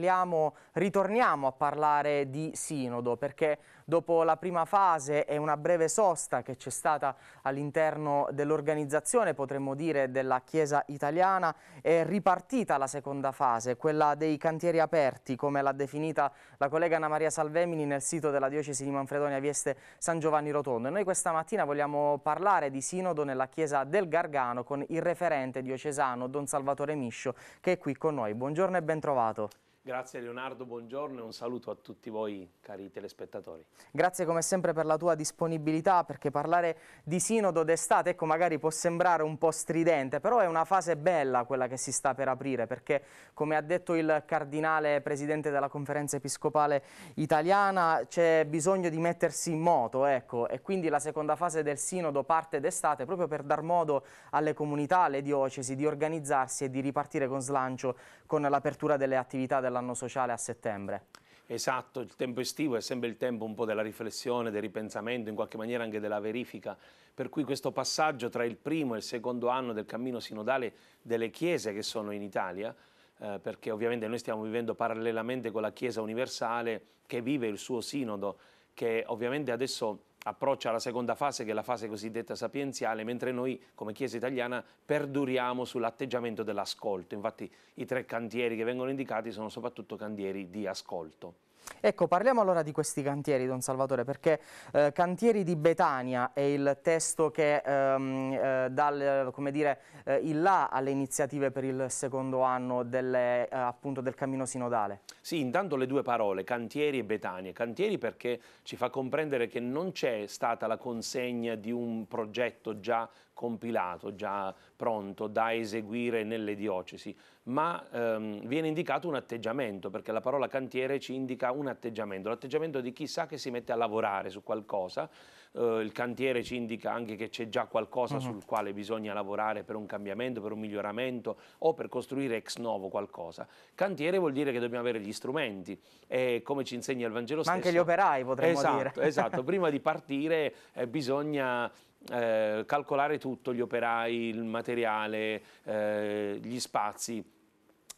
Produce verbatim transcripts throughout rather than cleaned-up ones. parliamo, ritorniamo a parlare di Sinodo, perché dopo la prima fase e una breve sosta che c'è stata all'interno dell'organizzazione, potremmo dire, della Chiesa italiana, è ripartita la seconda fase, quella dei cantieri aperti, come l'ha definita la collega Anna Maria Salvemini nel sito della Diocesi di Manfredonia Vieste San Giovanni Rotondo. E noi questa mattina vogliamo parlare di Sinodo nella Chiesa del Gargano con il referente diocesano Don Salvatore Miscio, che è qui con noi. Buongiorno e ben trovato. Grazie Leonardo, buongiorno e un saluto a tutti voi cari telespettatori. Grazie come sempre per la tua disponibilità, perché parlare di Sinodo d'estate, ecco, magari può sembrare un po' stridente, però è una fase bella quella che si sta per aprire, perché come ha detto il cardinale presidente della Conferenza Episcopale Italiana, c'è bisogno di mettersi in moto, ecco, e quindi la seconda fase del Sinodo parte d'estate proprio per dar modo alle comunità, alle diocesi di organizzarsi e di ripartire con slancio con l'apertura delle attività della l'anno sociale a settembre. Esatto, il tempo estivo è sempre il tempo un po' della riflessione, del ripensamento, in qualche maniera anche della verifica, per cui questo passaggio tra il primo e il secondo anno del cammino sinodale delle chiese che sono in Italia, eh, perché ovviamente noi stiamo vivendo parallelamente con la Chiesa universale che vive il suo sinodo, che ovviamente adesso approccia la seconda fase, che è la fase cosiddetta sapienziale, mentre noi come Chiesa italiana perduriamo sull'atteggiamento dell'ascolto. Infatti i tre cantieri che vengono indicati sono soprattutto cantieri di ascolto. Ecco, parliamo allora di questi cantieri, Don Salvatore, perché eh, Cantieri di Betania è il testo che ehm, eh, dà, come dire, eh, il là alle iniziative per il secondo anno delle, eh, appunto del cammino sinodale. Sì, intanto le due parole, cantieri e Betania. Cantieri perché ci fa comprendere che non c'è stata la consegna di un progetto già compilato, già pronto, da eseguire nelle diocesi, ma ehm, viene indicato un atteggiamento, perché la parola cantiere ci indica un atteggiamento, l'atteggiamento di chi sa che si mette a lavorare su qualcosa, eh, il cantiere ci indica anche che c'è già qualcosa uh-huh. sul quale bisogna lavorare per un cambiamento, per un miglioramento o per costruire ex novo qualcosa. Cantiere vuol dire che dobbiamo avere gli strumenti e, come ci insegna il Vangelo stesso... Ma anche gli operai, potremmo esatto, dire. Esatto, prima di partire eh, bisogna... Eh, calcolare tutto, gli operai, il materiale, eh, gli spazi,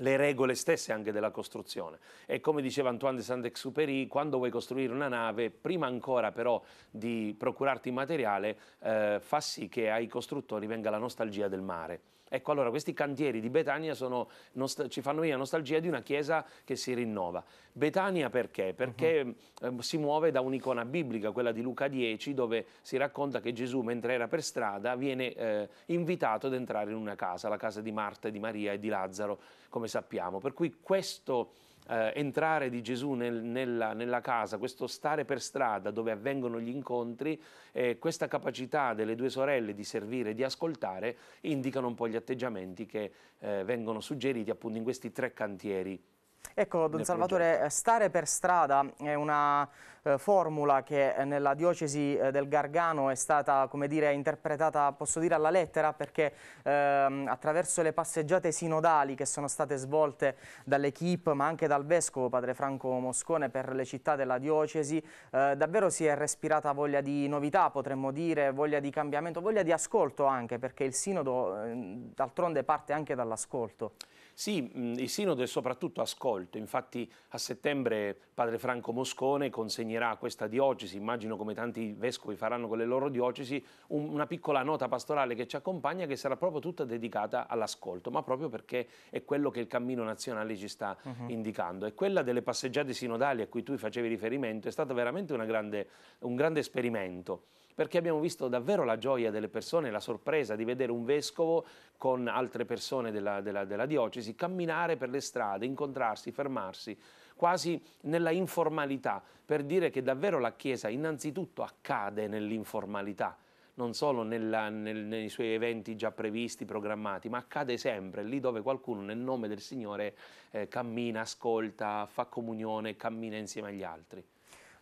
le regole stesse anche della costruzione. E come diceva Antoine de Saint-Exupéry, quando vuoi costruire una nave, prima ancora però di procurarti il materiale, eh, fa sì che ai costruttori venga la nostalgia del mare. Ecco, allora questi cantieri di Betania sono, ci fanno venire la nostalgia di una chiesa che si rinnova. Betania perché? Perché uh-huh. eh, si muove da un'icona biblica, quella di Luca dieci, dove si racconta che Gesù, mentre era per strada, viene eh, invitato ad entrare in una casa, la casa di Marta, di Maria e di Lazzaro, come sappiamo. Per cui questo eh, entrare di Gesù nel, nella, nella casa, questo stare per strada dove avvengono gli incontri, eh, questa capacità delle due sorelle di servire e di ascoltare indicano un po' gli atteggiamenti che eh, vengono suggeriti appunto in questi tre cantieri. Ecco, Don Salvatore, stare per strada è una eh, formula che nella diocesi eh, del Gargano è stata, come dire, interpretata, posso dire, alla lettera, perché ehm, attraverso le passeggiate sinodali che sono state svolte dall'equipe, ma anche dal vescovo Padre Franco Moscone per le città della diocesi, eh, davvero si è respirata voglia di novità, potremmo dire, voglia di cambiamento, voglia di ascolto anche, perché il sinodo eh, d'altronde parte anche dall'ascolto. Sì, il sinodo è soprattutto ascolto, infatti a settembre Padre Franco Moscone consegnerà a questa diocesi, immagino come tanti vescovi faranno con le loro diocesi, un, una piccola nota pastorale che ci accompagna, che sarà proprio tutta dedicata all'ascolto, ma proprio perché è quello che il cammino nazionale ci sta uh-huh. indicando. E quella delle passeggiate sinodali a cui tu facevi riferimento è stato veramente una grande, un grande esperimento, perché abbiamo visto davvero la gioia delle persone, la sorpresa di vedere un vescovo con altre persone della, della, della diocesi camminare per le strade, incontrarsi, fermarsi, quasi nella informalità, per dire che davvero la Chiesa innanzitutto accade nell'informalità, non solo nella, nel, nei suoi eventi già previsti, programmati, ma accade sempre lì dove qualcuno nel nome del Signore eh, cammina, ascolta, fa comunione, cammina insieme agli altri.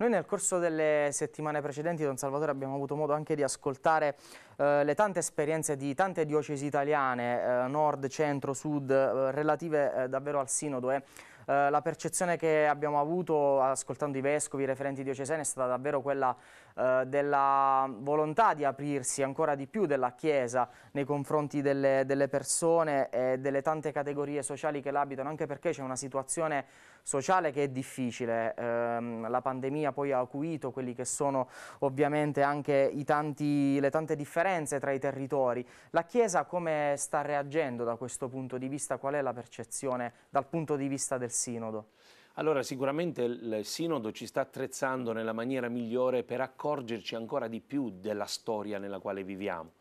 Noi nel corso delle settimane precedenti, Don Salvatore, abbiamo avuto modo anche di ascoltare eh, le tante esperienze di tante diocesi italiane, eh, nord, centro, sud, eh, relative eh, davvero al sinodo. Eh. Eh, la percezione che abbiamo avuto ascoltando i vescovi, i referenti diocesani, è stata davvero quella eh, della volontà di aprirsi ancora di più della Chiesa nei confronti delle, delle persone e delle tante categorie sociali che l'abitano, anche perché c'è una situazione sociale che è difficile. Eh, la pandemia poi ha acuito quelli che sono ovviamente anche i tanti, le tante differenze tra i territori. La Chiesa come sta reagendo da questo punto di vista? Qual è la percezione dal punto di vista del Sinodo? Allora, sicuramente il Sinodo ci sta attrezzando nella maniera migliore per accorgerci ancora di più della storia nella quale viviamo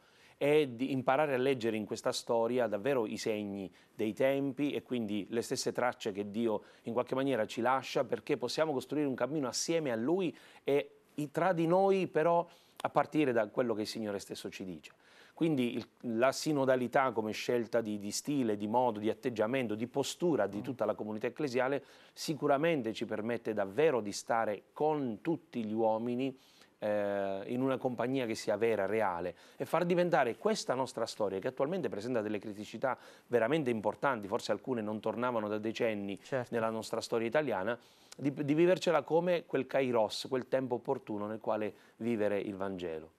e di imparare a leggere in questa storia davvero i segni dei tempi e quindi le stesse tracce che Dio in qualche maniera ci lascia, perché possiamo costruire un cammino assieme a Lui e tra di noi, però a partire da quello che il Signore stesso ci dice. Quindi il, la sinodalità come scelta di, di stile, di modo, di atteggiamento, di postura di tutta la comunità ecclesiale sicuramente ci permette davvero di stare con tutti gli uomini eh, in una compagnia che sia vera, reale, e far diventare questa nostra storia, che attualmente presenta delle criticità veramente importanti, forse alcune non tornavano da decenni, certo, nella nostra storia italiana, di, di vivercela come quel kairos, quel tempo opportuno nel quale vivere il Vangelo.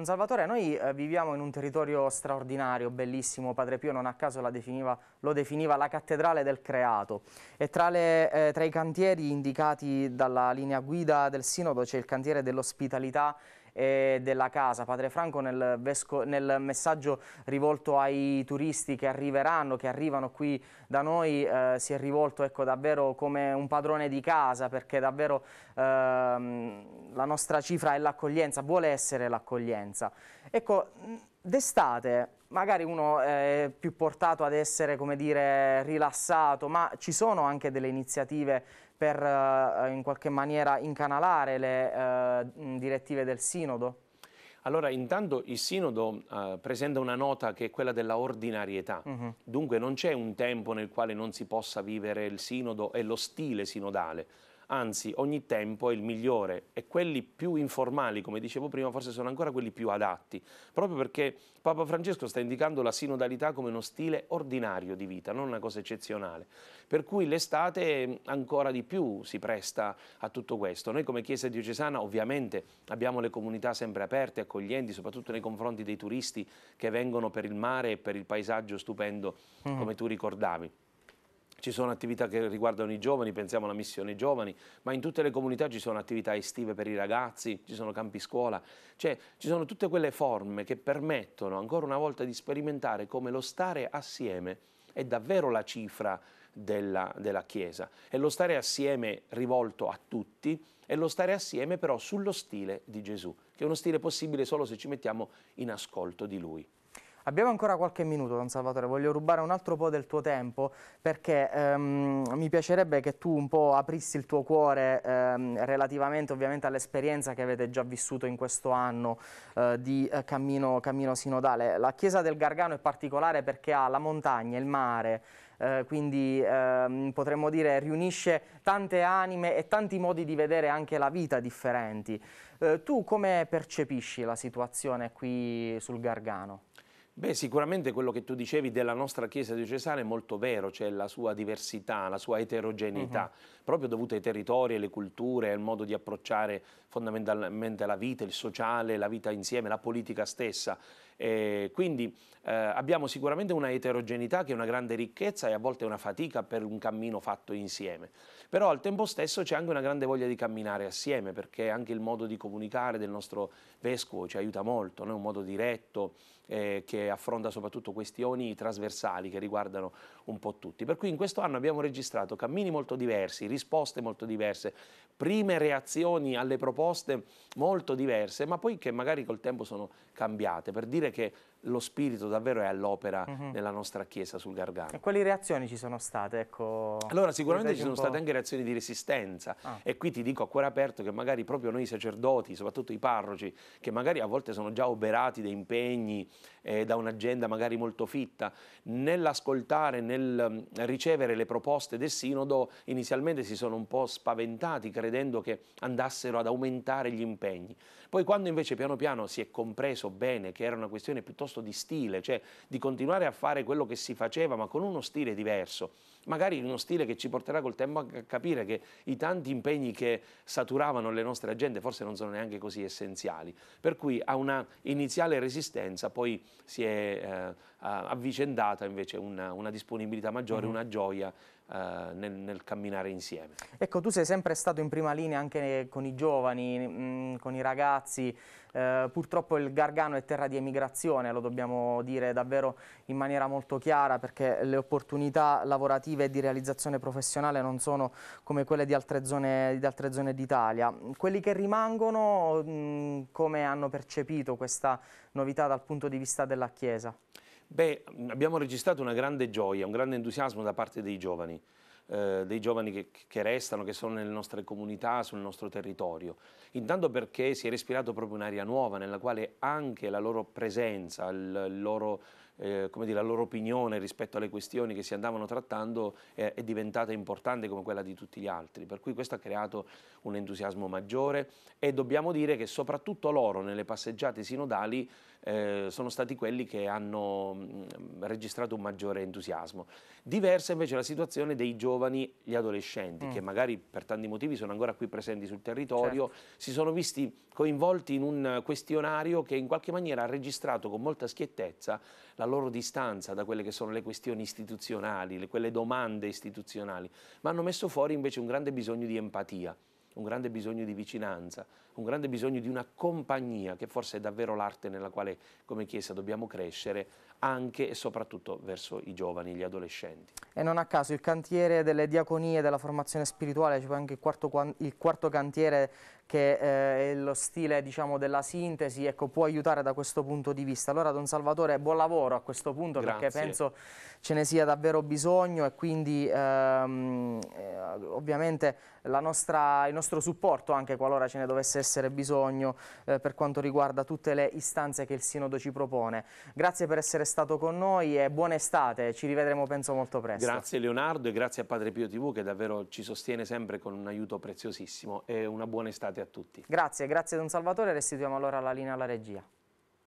Don Salvatore, noi eh, viviamo in un territorio straordinario, bellissimo. Padre Pio non a caso la definiva, lo definiva la cattedrale del creato, e tra, le, eh, tra i cantieri indicati dalla linea guida del Sinodo c'è il cantiere dell'ospitalità e della casa. Padre Franco nel, nel messaggio rivolto ai turisti che arriveranno, che arrivano qui da noi, eh, si è rivolto, ecco, davvero come un padrone di casa, perché davvero ehm, la nostra cifra è l'accoglienza, vuole essere l'accoglienza. Ecco, d'estate magari uno è più portato ad essere, come dire, rilassato, ma ci sono anche delle iniziative per eh, in qualche maniera incanalare le eh, direttive del Sinodo? Allora, intanto il Sinodo eh, presenta una nota che è quella della ordinarietà. Uh-huh. Dunque non c'è un tempo nel quale non si possa vivere il Sinodo e lo stile sinodale. Anzi, ogni tempo è il migliore, e quelli più informali, come dicevo prima, forse sono ancora quelli più adatti, proprio perché Papa Francesco sta indicando la sinodalità come uno stile ordinario di vita, non una cosa eccezionale, per cui l'estate ancora di più si presta a tutto questo. Noi come Chiesa diocesana ovviamente abbiamo le comunità sempre aperte, accoglienti, soprattutto nei confronti dei turisti che vengono per il mare e per il paesaggio stupendo, mm. come tu ricordavi. Ci sono attività che riguardano i giovani, pensiamo alla missione giovani, ma in tutte le comunità ci sono attività estive per i ragazzi, ci sono campi scuola, cioè ci sono tutte quelle forme che permettono ancora una volta di sperimentare come lo stare assieme è davvero la cifra della, della Chiesa. È lo stare assieme rivolto a tutti, è lo stare assieme però sullo stile di Gesù, che è uno stile possibile solo se ci mettiamo in ascolto di Lui. Abbiamo ancora qualche minuto, Don Salvatore, voglio rubare un altro po' del tuo tempo, perché ehm, mi piacerebbe che tu un po' aprissi il tuo cuore ehm, relativamente ovviamente all'esperienza che avete già vissuto in questo anno eh, di eh, cammino, cammino sinodale. La Chiesa del Gargano è particolare perché ha la montagna, il mare, eh, quindi ehm, potremmo dire riunisce tante anime e tanti modi di vedere anche la vita differenti. Eh, tu come percepisci la situazione qui sul Gargano? Beh, sicuramente quello che tu dicevi della nostra Chiesa diocesana è molto vero, cioè la sua diversità, la sua eterogeneità, uh-huh. proprio dovuta ai territori, alle culture, al modo di approcciare fondamentalmente la vita, il sociale, la vita insieme, la politica stessa. Eh, quindi eh, abbiamo sicuramente una eterogeneità che è una grande ricchezza e a volte è una fatica per un cammino fatto insieme. Però al tempo stesso c'è anche una grande voglia di camminare assieme, perché anche il modo di comunicare del nostro Vescovo ci aiuta molto, no? Un modo diretto eh, che affronta soprattutto questioni trasversali che riguardano un po' tutti. Per cui in questo anno abbiamo registrato cammini molto diversi, risposte molto diverse, prime reazioni alle proposte molto diverse, ma poi che magari col tempo sono cambiate, per dire che lo spirito davvero è all'opera uh-huh. nella nostra Chiesa sul Gargano. E quali reazioni ci sono state? Ecco, allora sicuramente ci sono state anche reazioni di resistenza ah. e qui ti dico a cuore aperto che magari proprio noi sacerdoti, soprattutto i parroci, che magari a volte sono già oberati da impegni, eh, da un'agenda magari molto fitta, nell'ascoltare, nel ricevere le proposte del Sinodo inizialmente si sono un po' spaventati credendo che andassero ad aumentare gli impegni. Poi quando invece piano piano si è compreso bene che era una questione piuttosto di stile, cioè di continuare a fare quello che si faceva ma con uno stile diverso, magari uno stile che ci porterà col tempo a capire che i tanti impegni che saturavano le nostre agende forse non sono neanche così essenziali, per cui a una iniziale resistenza poi si è eh, avvicendata invece una, una disponibilità maggiore, mm-hmm. una gioia eh, nel, nel camminare insieme. Ecco, tu sei sempre stato in prima linea anche con i giovani, mh, con i ragazzi. Eh, purtroppo il Gargano è terra di emigrazione, lo dobbiamo dire davvero in maniera molto chiara, perché le opportunità lavorative e di realizzazione professionale non sono come quelle di altre zone, di altre zone d'Italia. Quelli che rimangono, mh, come hanno percepito questa novità dal punto di vista della Chiesa? Beh, abbiamo registrato una grande gioia, un grande entusiasmo da parte dei giovani, eh, dei giovani che, che restano, che sono nelle nostre comunità, sul nostro territorio. Intanto perché si è respirato proprio un'aria nuova nella quale anche la loro presenza, il, il loro, eh, come dire, la loro opinione rispetto alle questioni che si andavano trattando eh, è diventata importante come quella di tutti gli altri. Per cui questo ha creato un entusiasmo maggiore e dobbiamo dire che soprattutto loro nelle passeggiate sinodali Eh, sono stati quelli che hanno mh, registrato un maggiore entusiasmo. Diversa invece la situazione dei giovani, gli adolescenti, mm. che magari per tanti motivi sono ancora qui presenti sul territorio, certo. si sono visti coinvolti in un questionario che in qualche maniera ha registrato con molta schiettezza la loro distanza da quelle che sono le questioni istituzionali, le, quelle domande istituzionali, ma hanno messo fuori invece un grande bisogno di empatia, un grande bisogno di vicinanza, un grande bisogno di una compagnia che forse è davvero l'arte nella quale come Chiesa dobbiamo crescere anche e soprattutto verso i giovani, gli adolescenti. E non a caso il cantiere delle diaconie, della formazione spirituale, cioè anche il quarto, il quarto cantiere che eh, è lo stile, diciamo, della sintesi, ecco, può aiutare da questo punto di vista. Allora Don Salvatore, buon lavoro a questo punto. Grazie. Perché penso ce ne sia davvero bisogno e quindi ehm, eh, ovviamente la nostra, il nostro supporto anche qualora ce ne dovesse essere bisogno eh, per quanto riguarda tutte le istanze che il Sinodo ci propone. Grazie per essere stato con noi e buona estate, ci rivedremo penso molto presto. Grazie Leonardo e grazie a Padre Pio tivù che davvero ci sostiene sempre con un aiuto preziosissimo e una buona estate a tutti. Grazie, grazie Don Salvatore, restituiamo allora la linea alla regia.